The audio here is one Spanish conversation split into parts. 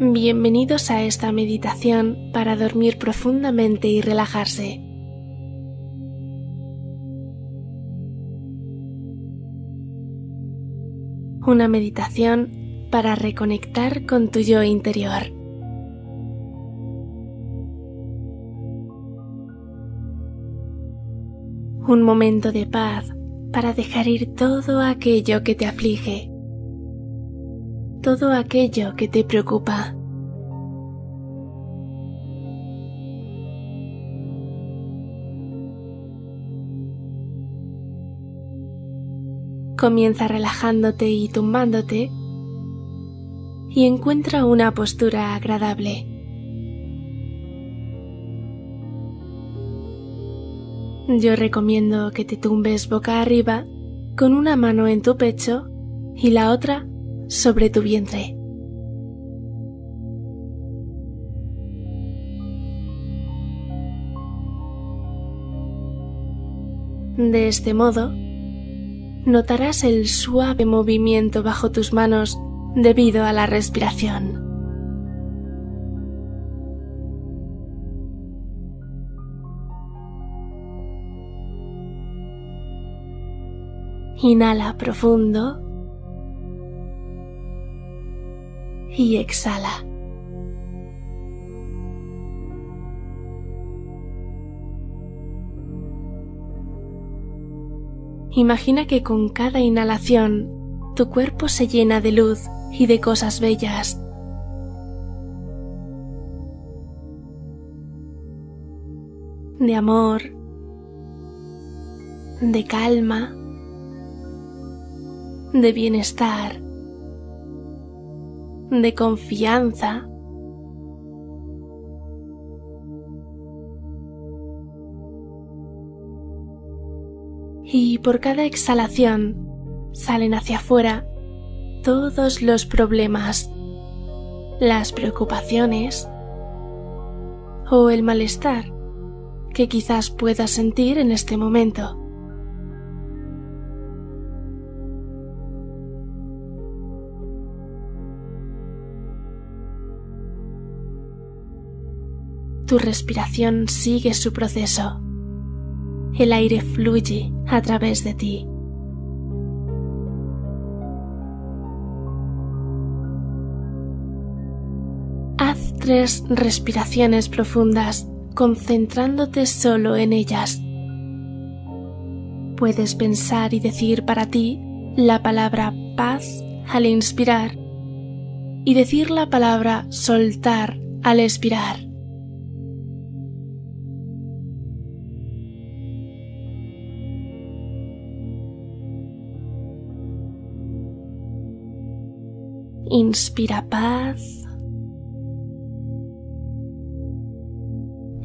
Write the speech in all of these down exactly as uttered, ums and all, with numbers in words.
Bienvenidos a esta meditación para dormir profundamente y relajarse. Una meditación para reconectar con tu yo interior. Un momento de paz para dejar ir todo aquello que te aflige. Todo aquello que te preocupa. Comienza relajándote y tumbándote y encuentra una postura agradable. Yo recomiendo que te tumbes boca arriba con una mano en tu pecho y la otra sobre tu vientre. De este modo, notarás el suave movimiento bajo tus manos debido a la respiración. Inhala profundo y exhala. Imagina que con cada inhalación tu cuerpo se llena de luz y de cosas bellas. De amor, de calma, de bienestar, de confianza. Y por cada exhalación salen hacia afuera todos los problemas, las preocupaciones o el malestar que quizás puedas sentir en este momento. Tu respiración sigue su proceso. El aire fluye a través de ti. Haz tres respiraciones profundas, concentrándote solo en ellas. Puedes pensar y decir para ti la palabra paz al inspirar y decir la palabra soltar al expirar. Inspira paz.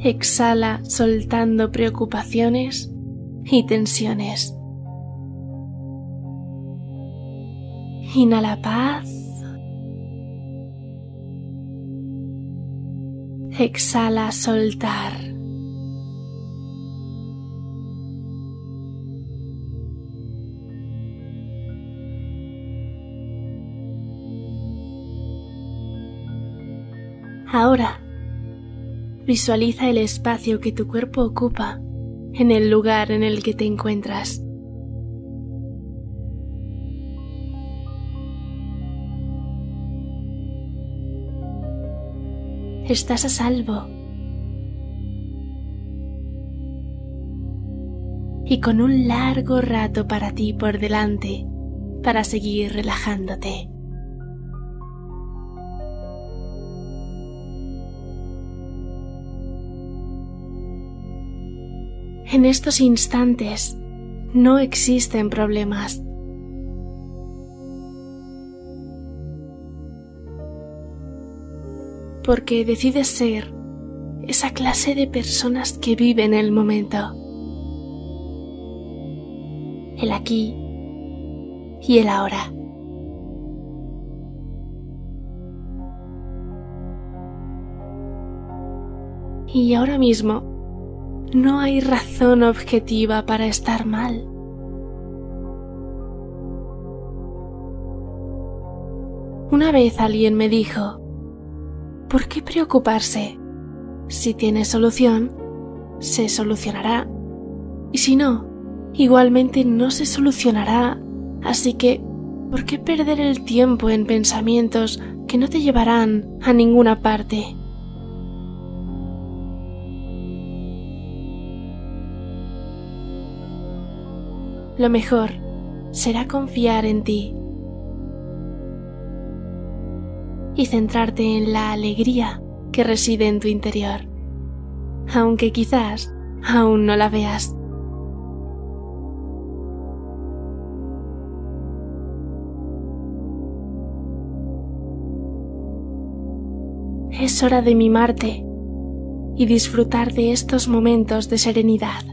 Exhala soltando preocupaciones y tensiones. Inhala paz. Exhala soltar. Ahora, visualiza el espacio que tu cuerpo ocupa en el lugar en el que te encuentras. Estás a salvo. Y con un largo rato para ti por delante, para seguir relajándote. En estos instantes no existen problemas. Porque decides ser esa clase de personas que viven el momento. El aquí y el ahora. Y ahora mismo no hay razón objetiva para estar mal. Una vez alguien me dijo ¿Por qué preocuparse? Si tiene solución, se solucionará. Y si no, igualmente no se solucionará. Así que, ¿por qué perder el tiempo en pensamientos que no te llevarán a ninguna parte? Lo mejor será confiar en ti y centrarte en la alegría que reside en tu interior, aunque quizás aún no la veas. Es hora de mimarte y disfrutar de estos momentos de serenidad.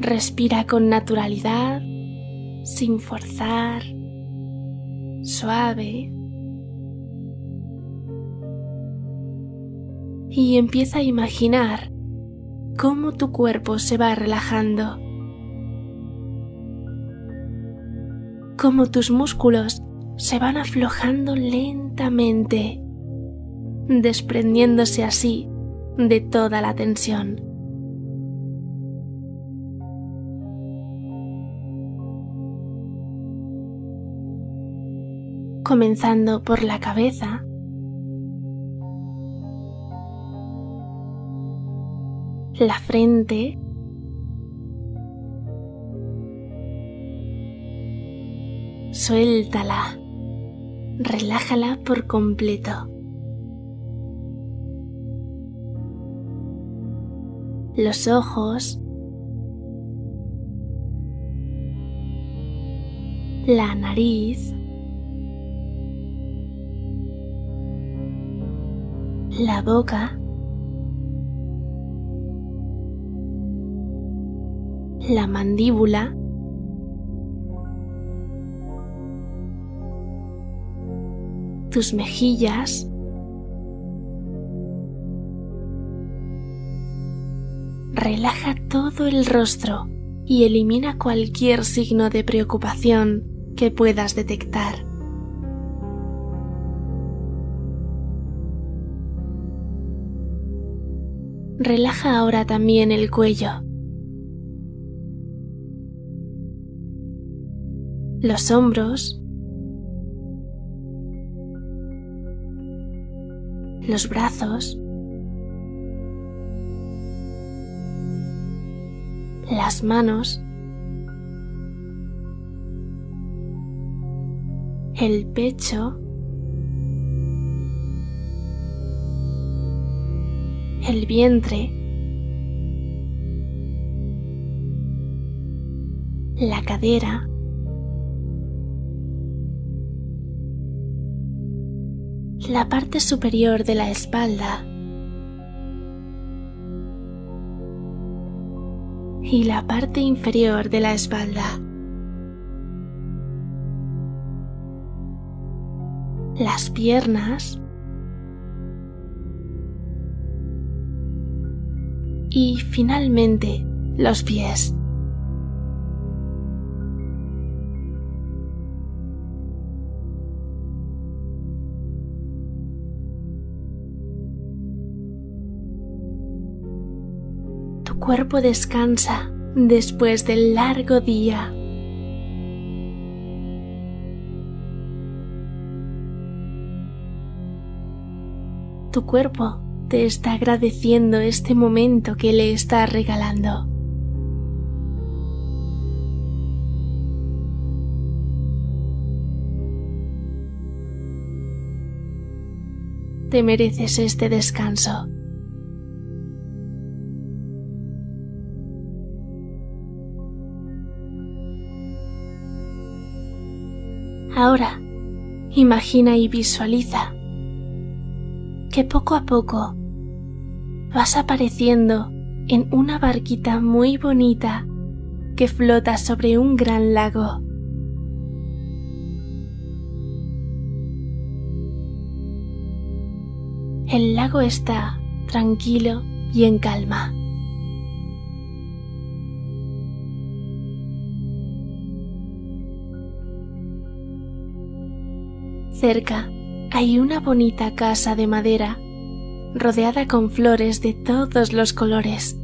Respira con naturalidad, sin forzar, suave, y empieza a imaginar cómo tu cuerpo se va relajando, cómo tus músculos se van aflojando lentamente, desprendiéndose así de toda la tensión. Comenzando por la cabeza, la frente, suéltala, relájala por completo. Los ojos, la nariz, la boca, la mandíbula, tus mejillas, relaja todo el rostro y elimina cualquier signo de preocupación que puedas detectar. Relaja ahora también el cuello, los hombros, los brazos, las manos, el pecho, el vientre, la cadera, la parte superior de la espalda y la parte inferior de la espalda, las piernas, y finalmente los pies. Tu cuerpo descansa después del largo día. Tu cuerpo te está agradeciendo este momento que le estás regalando. Te mereces este descanso. Ahora, imagina y visualiza que poco a poco vas apareciendo en una barquita muy bonita que flota sobre un gran lago. El lago está tranquilo y en calma. cerca hay una bonita casa de madera, rodeada con flores de todos los colores.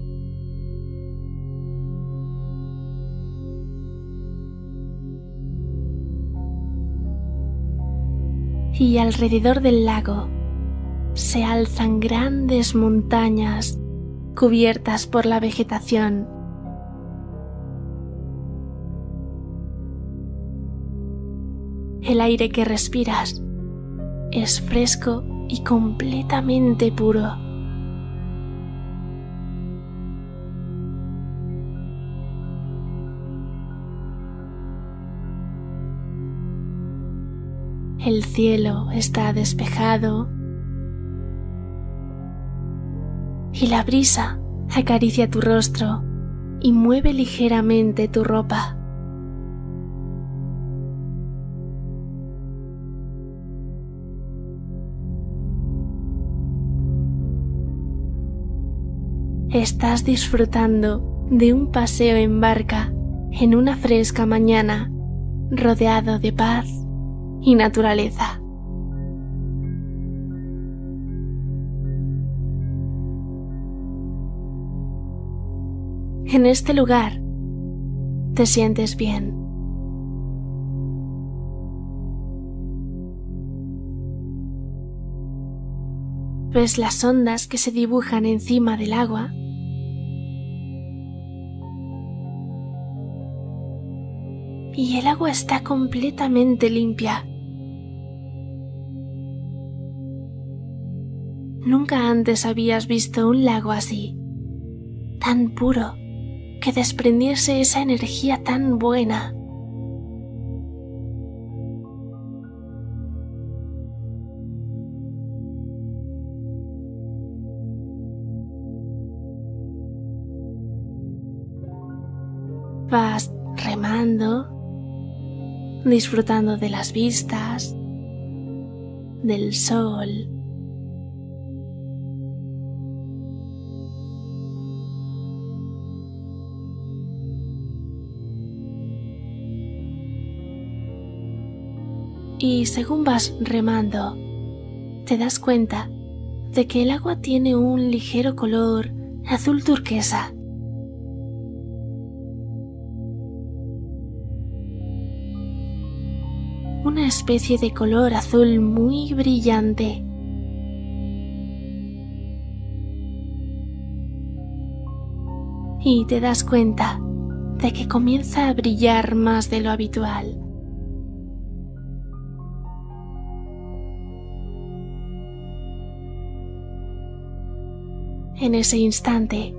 Y alrededor del lago se alzan grandes montañas cubiertas por la vegetación. El aire que respiras es fresco y completamente puro. El cielo está despejado y la brisa acaricia tu rostro y mueve ligeramente tu ropa. Estás disfrutando de un paseo en barca en una fresca mañana, rodeado de paz y naturaleza. En este lugar te sientes bien. Ves las ondas que se dibujan encima del agua. Y el agua está completamente limpia. Nunca antes habías visto un lago así, tan puro, que desprendiese esa energía tan buena. Vas remando, disfrutando de las vistas, del sol. Y según vas remando, te das cuenta de que el agua tiene un ligero color azul turquesa. Una especie de color azul muy brillante. Y te das cuenta de que comienza a brillar más de lo habitual. En ese instante,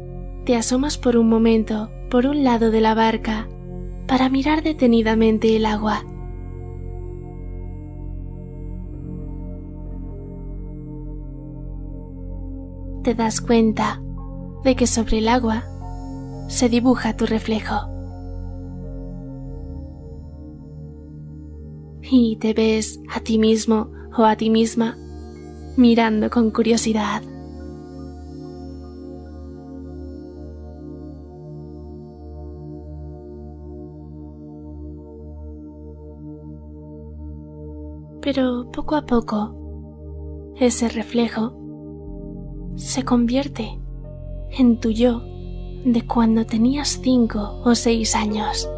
te asomas por un momento por un lado de la barca para mirar detenidamente el agua. Te das cuenta de que sobre el agua se dibuja tu reflejo. Y te ves a ti mismo o a ti misma mirando con curiosidad. Pero poco a poco, ese reflejo se convierte en tu yo de cuando tenías cinco o seis años.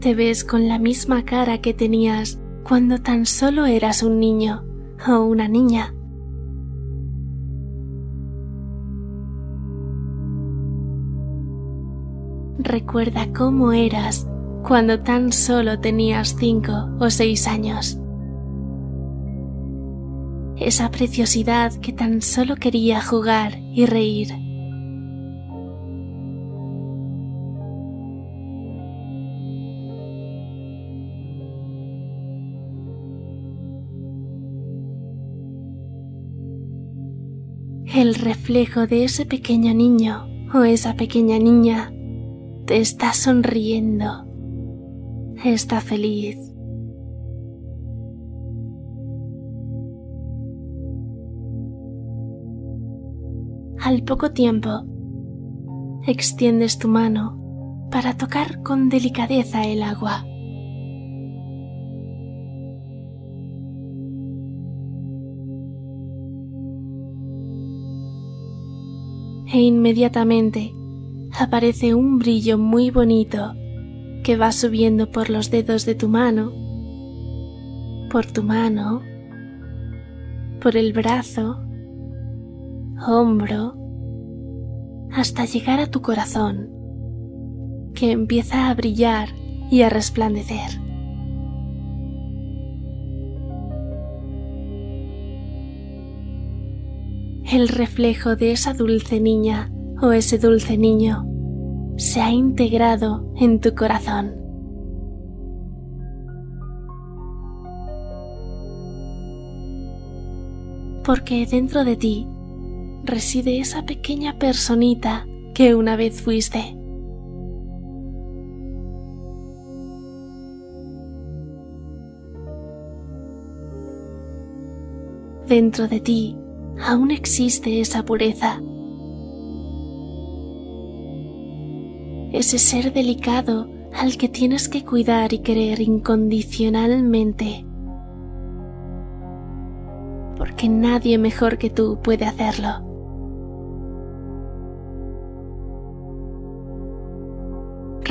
Te ves con la misma cara que tenías cuando tan solo eras un niño o una niña. Recuerda cómo eras cuando tan solo tenías cinco o seis años. Esa preciosidad que tan solo quería jugar y reír. El reflejo de ese pequeño niño o esa pequeña niña te está sonriendo, está feliz. al poco tiempo, extiendes tu mano para tocar con delicadeza el agua. E inmediatamente aparece un brillo muy bonito que va subiendo por los dedos de tu mano, por tu mano, por el brazo, hombro, hasta llegar a tu corazón, que empieza a brillar y a resplandecer. El reflejo de esa dulce niña o ese dulce niño se ha integrado en tu corazón. Porque dentro de ti reside esa pequeña personita que una vez fuiste. Dentro de ti aún existe esa pureza, ese ser delicado al que tienes que cuidar y querer incondicionalmente, porque nadie mejor que tú puede hacerlo.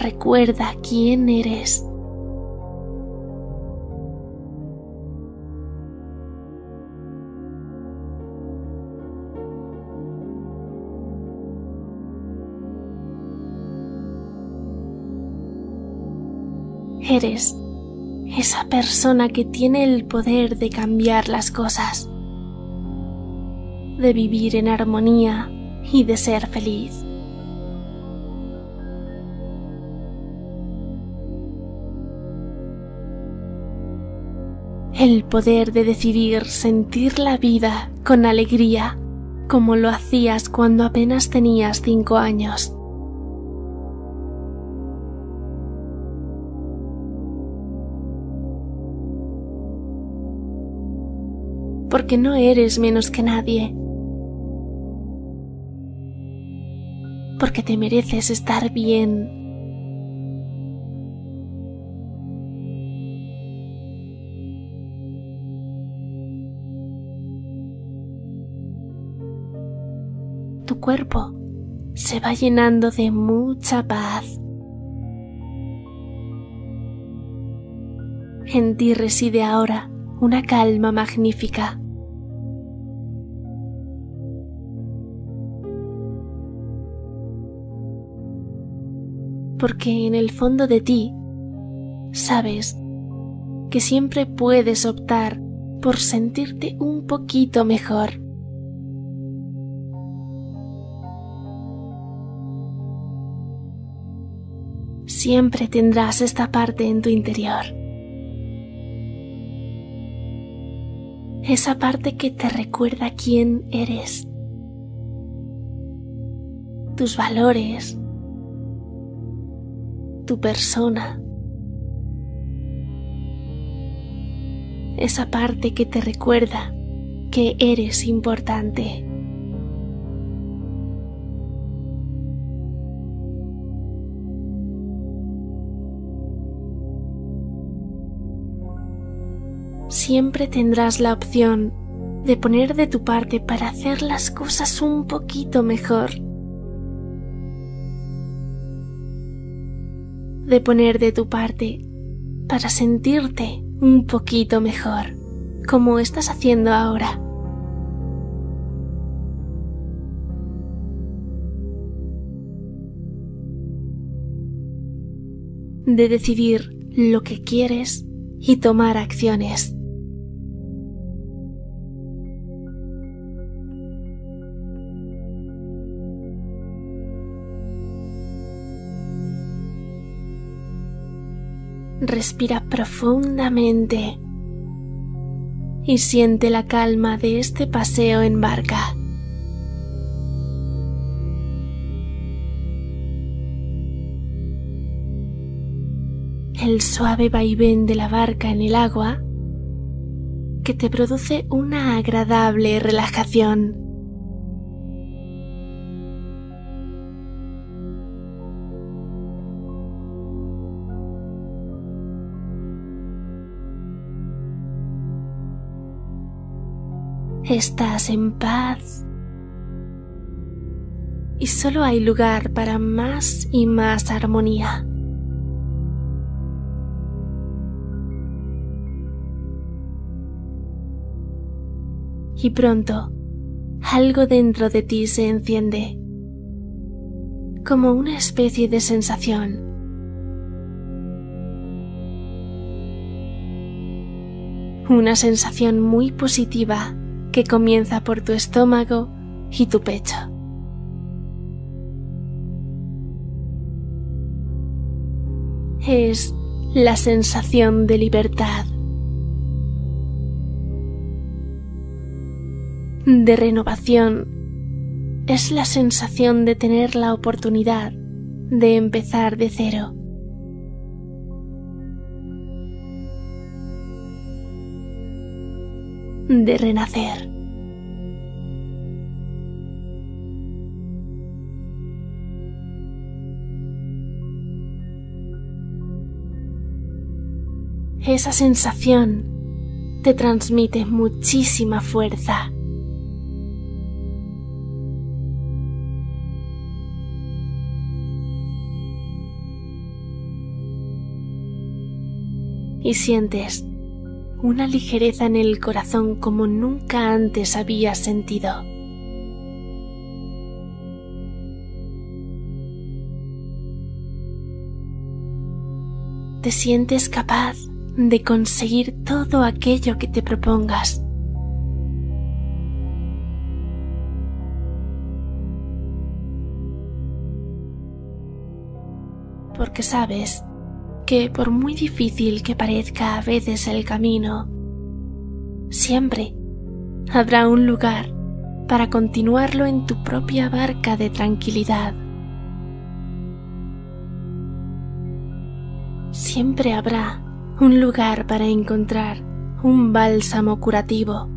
Recuerda quién eres. Eres esa persona que tiene el poder de cambiar las cosas, de vivir en armonía y de ser feliz. El poder de decidir sentir la vida con alegría, como lo hacías cuando apenas tenías cinco años. Porque no eres menos que nadie. Porque te mereces estar bien. Tu cuerpo se va llenando de mucha paz. En ti reside ahora una calma magnífica. Porque en el fondo de ti sabes que siempre puedes optar por sentirte un poquito mejor. Siempre tendrás esta parte en tu interior. Esa parte que te recuerda quién eres, tus valores, tu persona, esa parte que te recuerda que eres importante. Siempre tendrás la opción de poner de tu parte para hacer las cosas un poquito mejor, de poner de tu parte para sentirte un poquito mejor, como estás haciendo ahora. De decidir lo que quieres y tomar acciones. Respira profundamente y siente la calma de este paseo en barca. El suave vaivén de la barca en el agua que te produce una agradable relajación. Estás en paz y solo hay lugar para más y más armonía. Y pronto, algo dentro de ti se enciende, como una especie de sensación. Una sensación muy positiva que comienza por tu estómago y tu pecho. Es la sensación de libertad, de renovación. Es la sensación de tener la oportunidad de empezar de cero. De renacer. Esa sensación te transmite muchísima fuerza. Y sientes una ligereza en el corazón como nunca antes habías sentido. Te sientes capaz de conseguir todo aquello que te propongas. Porque sabes que por muy difícil que parezca a veces el camino, siempre habrá un lugar para continuarlo en tu propia barca de tranquilidad. Siempre habrá un lugar para encontrar un bálsamo curativo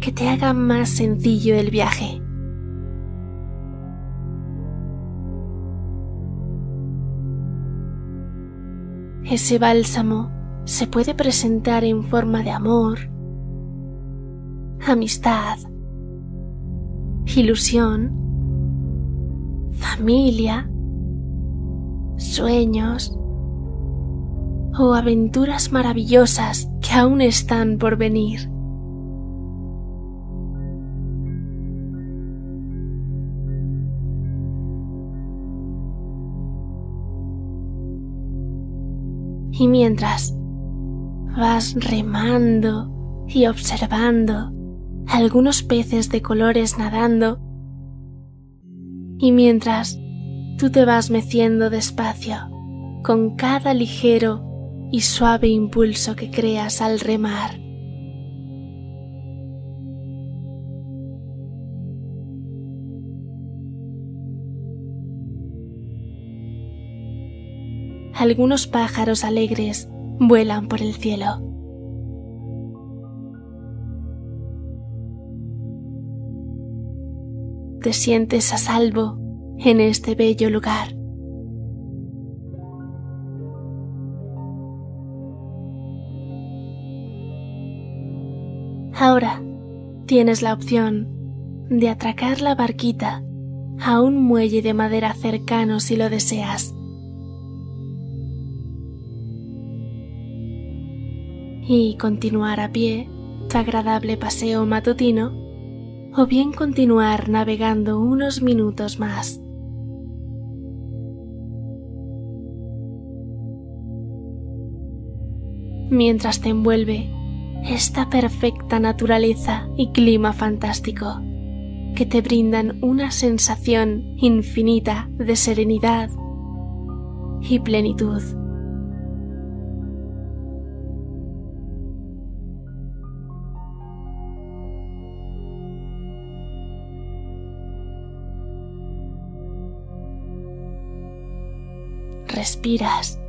que te haga más sencillo el viaje. Ese bálsamo se puede presentar en forma de amor, amistad, ilusión, familia, sueños o aventuras maravillosas que aún están por venir. Y mientras vas remando y observando algunos peces de colores nadando, y mientras tú te vas meciendo despacio con cada ligero y suave impulso que creas al remar. Algunos pájaros alegres vuelan por el cielo. Te sientes a salvo en este bello lugar. Ahora tienes la opción de atracar la barquita a un muelle de madera cercano si lo deseas. Y continuar a pie tu agradable paseo matutino, o bien continuar navegando unos minutos más. Mientras te envuelve esta perfecta naturaleza y clima fantástico, que te brindan una sensación infinita de serenidad y plenitud. Respiras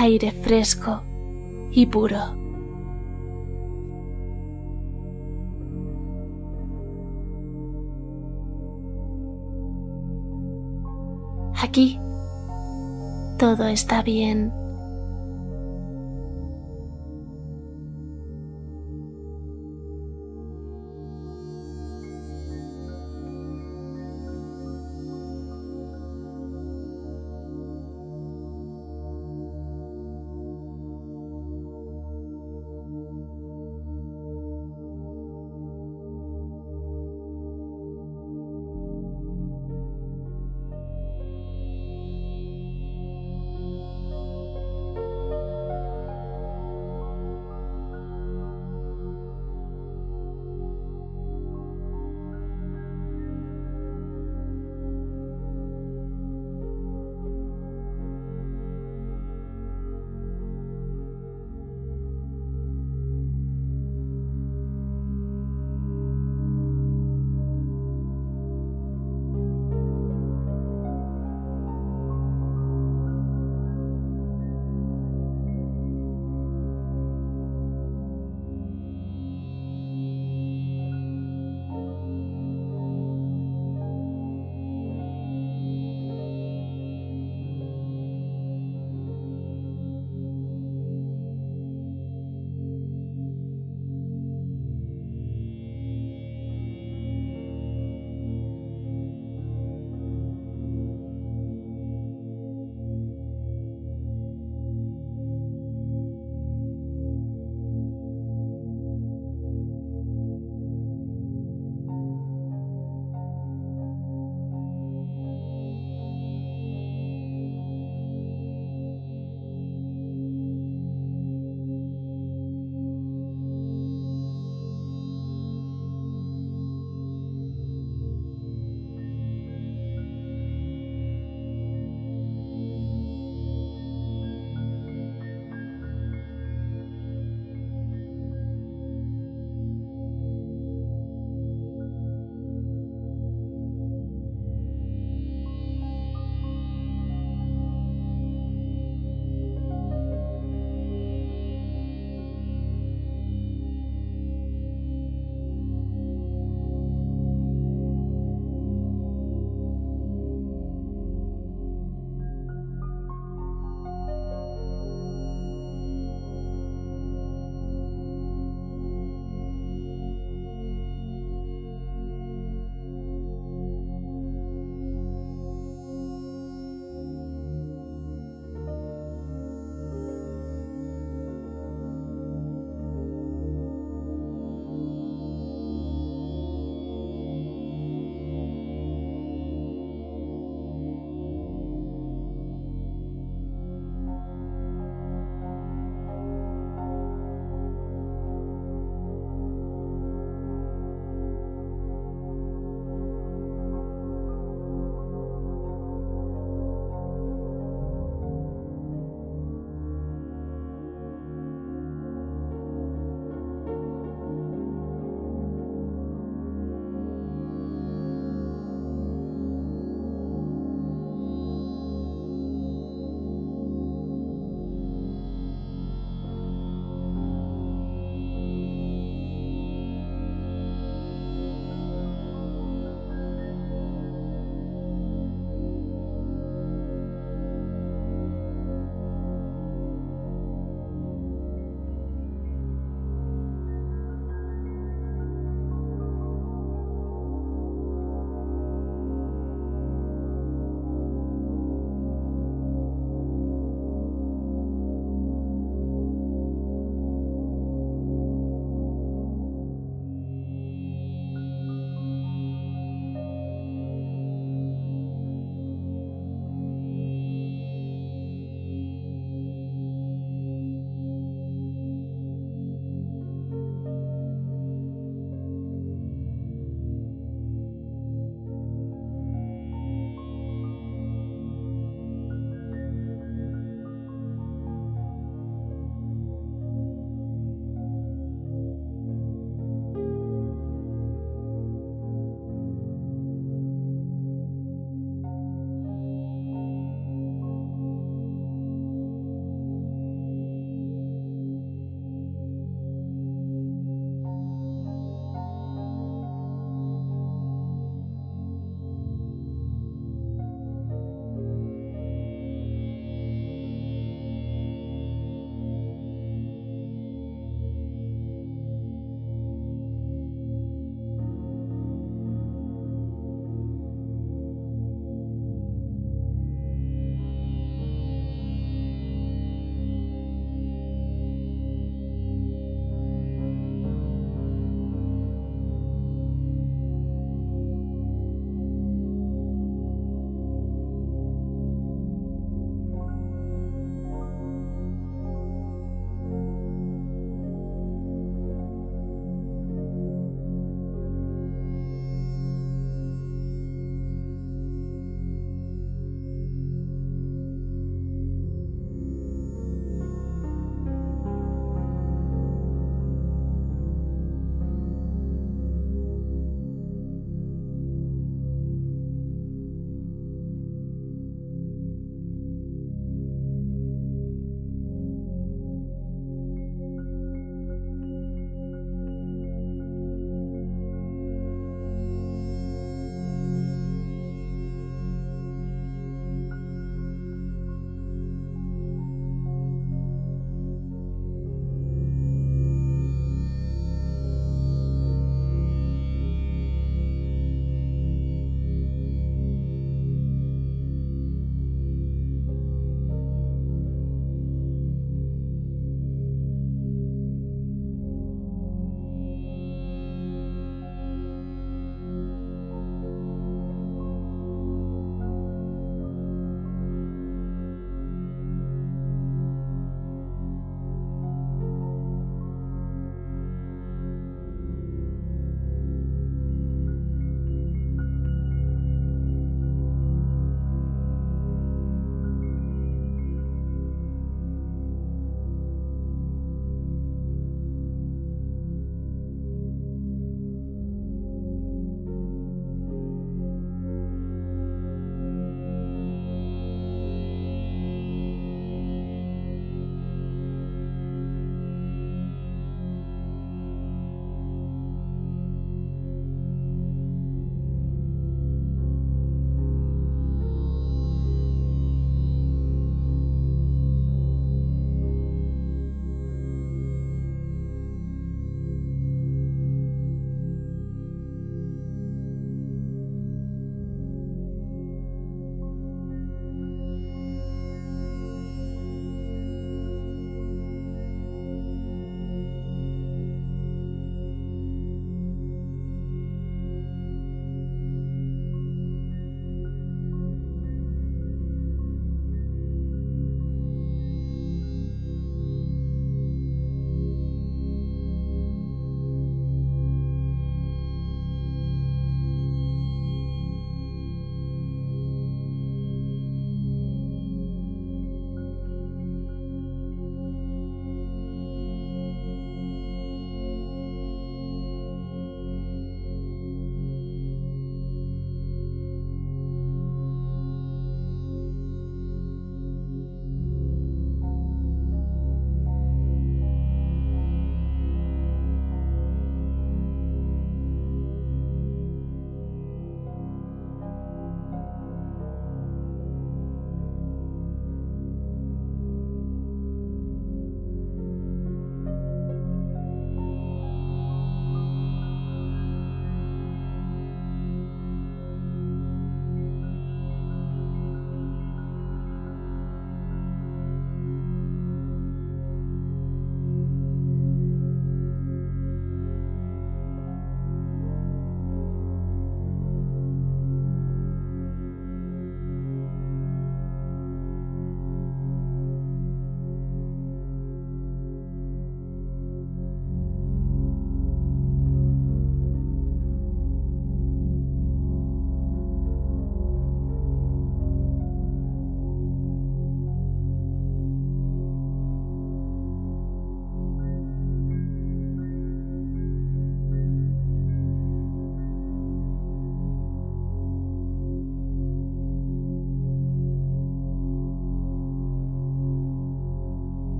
aire fresco y puro. Aquí todo está bien.